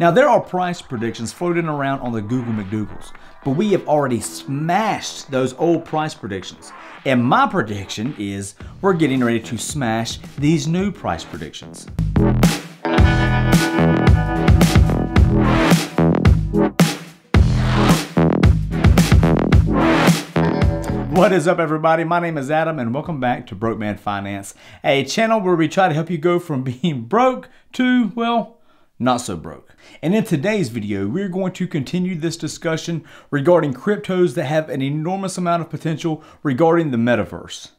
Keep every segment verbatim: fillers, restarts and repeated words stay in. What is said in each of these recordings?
Now, there are price predictions floating around on the Google McDougals, but we have already smashed those old price predictions. And my prediction is we're getting ready to smash these new price predictions. What is up, everybody? My name is Adam, and welcome back to Broke Man Finance, a channel where we try to help you go from being broke to, well, not so broke. And in today's video, we're going to continue this discussion regarding cryptos that have an enormous amount of potential regarding the metaverse.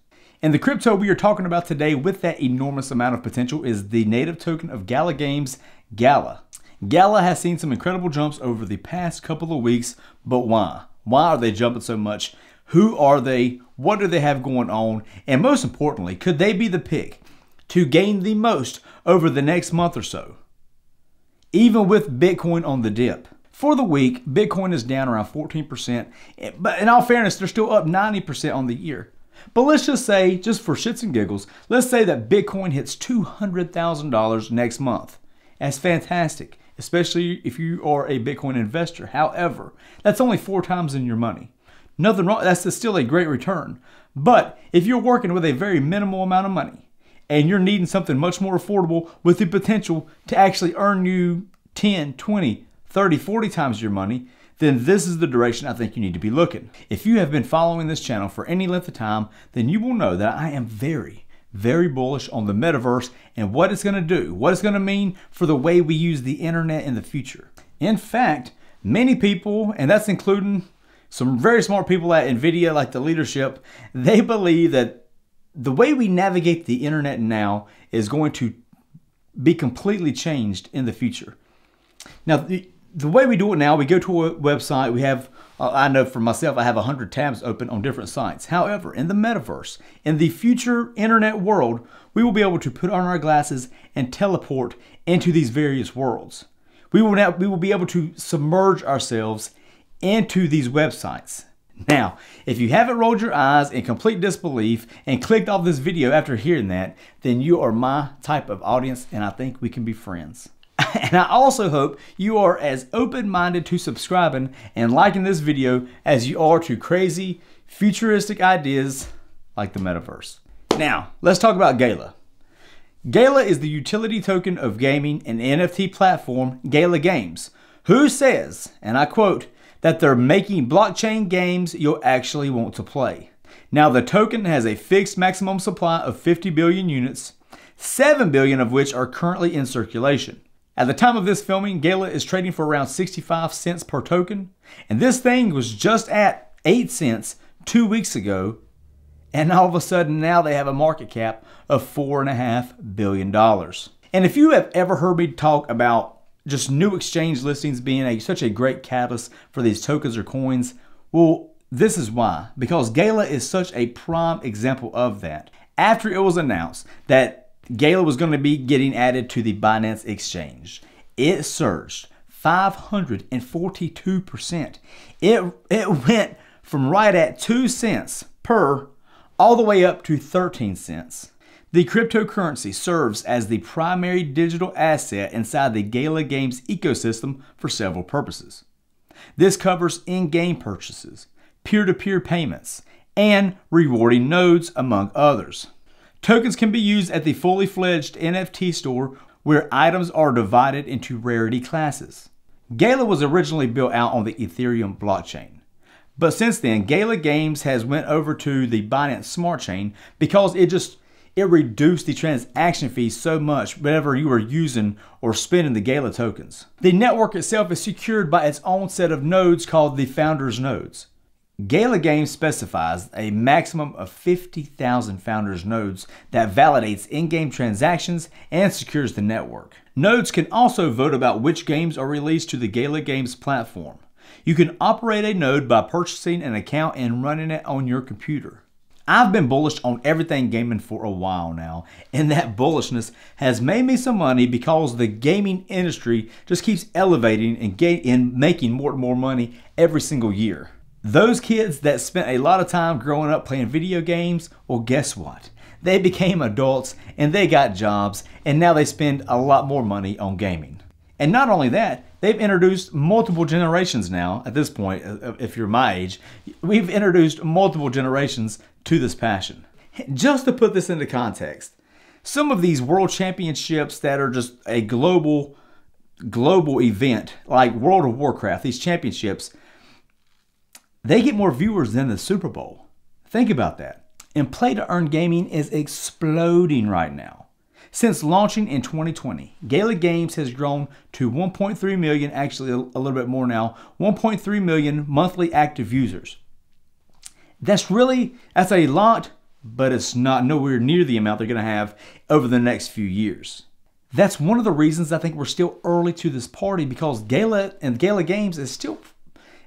And the crypto we are talking about today with that enormous amount of potential is the native token of Gala Games, Gala. Gala has seen some incredible jumps over the past couple of weeks, but why? Why are they jumping so much? Who are they? What do they have going on? And most importantly, could they be the pick to gain the most over the next month or so? Even with Bitcoin on the dip. For the week, Bitcoin is down around fourteen percent, but in all fairness, they're still up ninety percent on the year. But let's just say, just for shits and giggles, let's say that Bitcoin hits two hundred thousand dollars next month. That's fantastic, especially if you are a Bitcoin investor. However, that's only four times in your money. Nothing wrong, that's still a great return. But if you're working with a very minimal amount of money and you're needing something much more affordable with the potential to actually earn you ten, twenty, thirty, forty times your money, then this is the direction I think you need to be looking. If you have been following this channel for any length of time, then you will know that I am very, very bullish on the metaverse and what it's gonna do, what it's gonna mean for the way we use the internet in the future. In fact, many people, and that's including some very smart people at Nvidia, like the leadership, they believe that the way we navigate the internet now is going to be completely changed in the future. Now, the, the way we do it now, we go to a website, we have, uh, I know for myself, I have one hundred tabs open on different sites. However, in the metaverse, in the future internet world, we will be able to put on our glasses and teleport into these various worlds. We will, now, we will be able to submerge ourselves into these websites. Now, if you haven't rolled your eyes in complete disbelief and clicked off this video after hearing that, then you are my type of audience, and I think we can be friends. And I also hope you are as open-minded to subscribing and liking this video as you are to crazy, futuristic ideas like the metaverse. Now, let's talk about Gala. Gala is the utility token of gaming and N F T platform Gala Games, who says, and I quote, that they're making blockchain games you'll actually want to play. Now, the token has a fixed maximum supply of fifty billion units, seven billion of which are currently in circulation. At the time of this filming, Gala is trading for around sixty-five cents per token, and this thing was just at eight cents two weeks ago, and all of a sudden now they have a market cap of four point five billion dollars. And if you have ever heard me talk about just new exchange listings being a, such a great catalyst for these tokens or coins, well, this is why. Because Gala is such a prime example of that. After it was announced that Gala was going to be getting added to the Binance exchange, it surged five hundred forty-two percent. It, it went from right at two cents per all the way up to thirteen cents. The cryptocurrency serves as the primary digital asset inside the Gala Games ecosystem for several purposes. This covers in-game purchases, peer-to-peer payments, and rewarding nodes, among others. Tokens can be used at the fully fledged N F T store where items are divided into rarity classes. Gala was originally built out on the Ethereum blockchain. But since then, Gala Games has went over to the Binance Smart Chain because it just It reduced the transaction fees so much whenever you were using or spending the Gala tokens. The network itself is secured by its own set of nodes called the Founders Nodes. Gala Games specifies a maximum of fifty thousand Founders Nodes that validates in-game transactions and secures the network. Nodes can also vote about which games are released to the Gala Games platform. You can operate a node by purchasing an account and running it on your computer. I've been bullish on everything gaming for a while now, and that bullishness has made me some money because the gaming industry just keeps elevating and, ga and making more and more money every single year. Those kids that spent a lot of time growing up playing video games, well, guess what? They became adults and they got jobs, and now they spend a lot more money on gaming. And not only that, they've introduced multiple generations now. At this point, if you're my age, we've introduced multiple generations to this passion. Just to put this into context, some of these world championships that are just a global, global event, like World of Warcraft, these championships, they get more viewers than the Super Bowl. Think about that. And play-to-earn gaming is exploding right now. Since launching in twenty twenty, Gala Games has grown to one point three million, actually a little bit more now, one point three million monthly active users. That's really, that's a lot, but it's not nowhere near the amount they're going to have over the next few years. That's one of the reasons I think we're still early to this party, because Gala and Gala Games is still,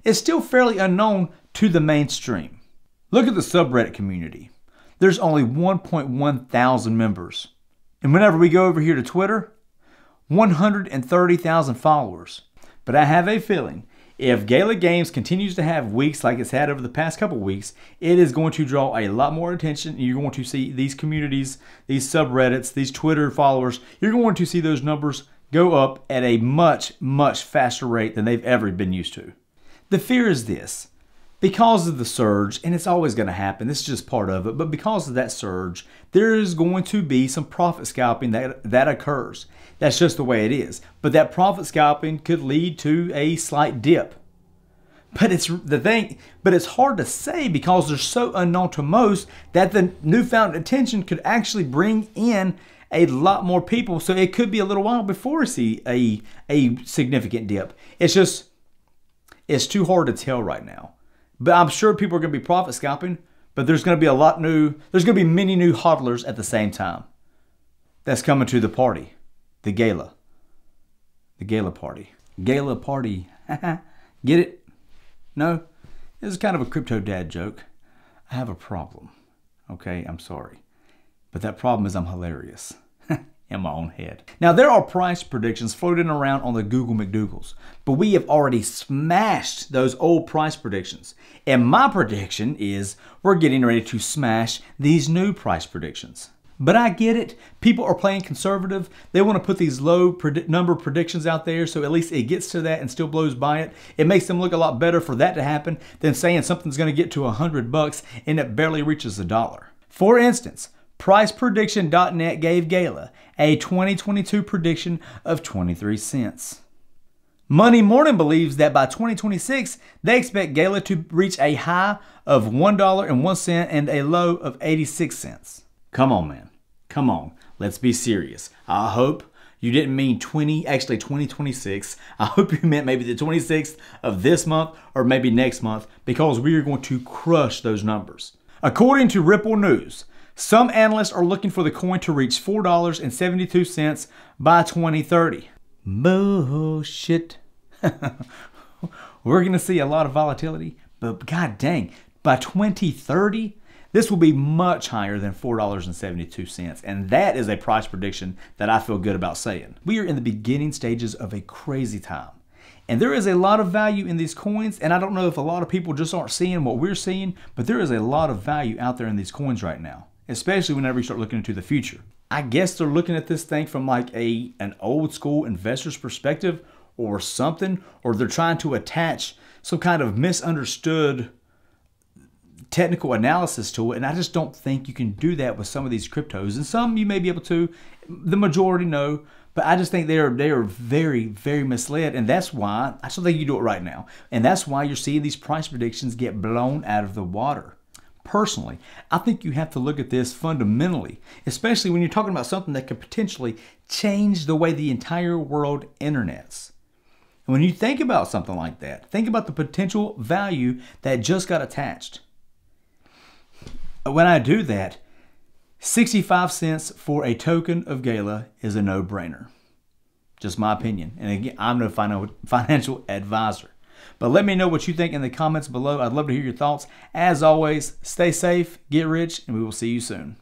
is still fairly unknown to the mainstream. Look at the subreddit community. There's only one point one thousand members. And whenever we go over here to Twitter, one hundred thirty thousand followers. But I have a feeling if Gala Games continues to have weeks like it's had over the past couple weeks, it is going to draw a lot more attention. You're going to see these communities, these subreddits, these Twitter followers, you're going to see those numbers go up at a much, much faster rate than they've ever been used to. The fear is this. Because of the surge, and it's always going to happen, this is just part of it, but because of that surge, there is going to be some profit scalping that, that occurs. That's just the way it is. But that profit scalping could lead to a slight dip. But it's the thing, but it's hard to say because they're so unknown to most that the newfound attention could actually bring in a lot more people. So it could be a little while before we see a, a significant dip. It's just, it's too hard to tell right now. But I'm sure people are going to be profit scalping, but there's going to be a lot new, there's going to be many new hodlers at the same time. That's coming to the party, the gala, the gala party, gala party. Get it? No, this is kind of a crypto dad joke. I have a problem. Okay, I'm sorry, but that problem is I'm hilarious. In my own head. Now, there are price predictions floating around on the Google McDougals, but we have already smashed those old price predictions. And my prediction is we're getting ready to smash these new price predictions. But I get it. People are playing conservative. They want to put these low predi- number predictions out there, so at least it gets to that and still blows by it. It makes them look a lot better for that to happen than saying something's going to get to a hundred bucks and it barely reaches a dollar. For instance, price prediction dot net gave Gala a twenty twenty-two prediction of twenty-three cents. Money Morning believes that by twenty twenty-six, they expect Gala to reach a high of one dollar and one cent and a low of eighty-six cents. Come on, man. Come on. Let's be serious. I hope you didn't mean twenty, actually twenty twenty-six. I hope you meant maybe the twenty-sixth of this month or maybe next month, because we are going to crush those numbers. According to Ripple News, some analysts are looking for the coin to reach four dollars and seventy-two cents by twenty thirty. Bullshit. We're going to see a lot of volatility, but god dang, by twenty thirty, this will be much higher than four dollars and seventy-two cents. And that is a price prediction that I feel good about saying. We are in the beginning stages of a crazy time. And there is a lot of value in these coins, and I don't know if a lot of people just aren't seeing what we're seeing, but there is a lot of value out there in these coins right now. Especially whenever you start looking into the future. I guess they're looking at this thing from like a an old school investor's perspective or something, or they're trying to attach some kind of misunderstood technical analysis to it, and I just don't think you can do that with some of these cryptos. And some you may be able to, the majority no, but I just think they are, they are very, very misled, and that's why, I still think you do it right now, and that's why you're seeing these price predictions get blown out of the water. Personally, I think you have to look at this fundamentally, especially when you're talking about something that could potentially change the way the entire world internets. And when you think about something like that, think about the potential value that just got attached. When I do that, sixty-five cents for a token of Gala is a no-brainer. Just my opinion. And again, I'm no financial advisor. But let me know what you think in the comments below. I'd love to hear your thoughts. As always, stay safe, get rich, and we will see you soon.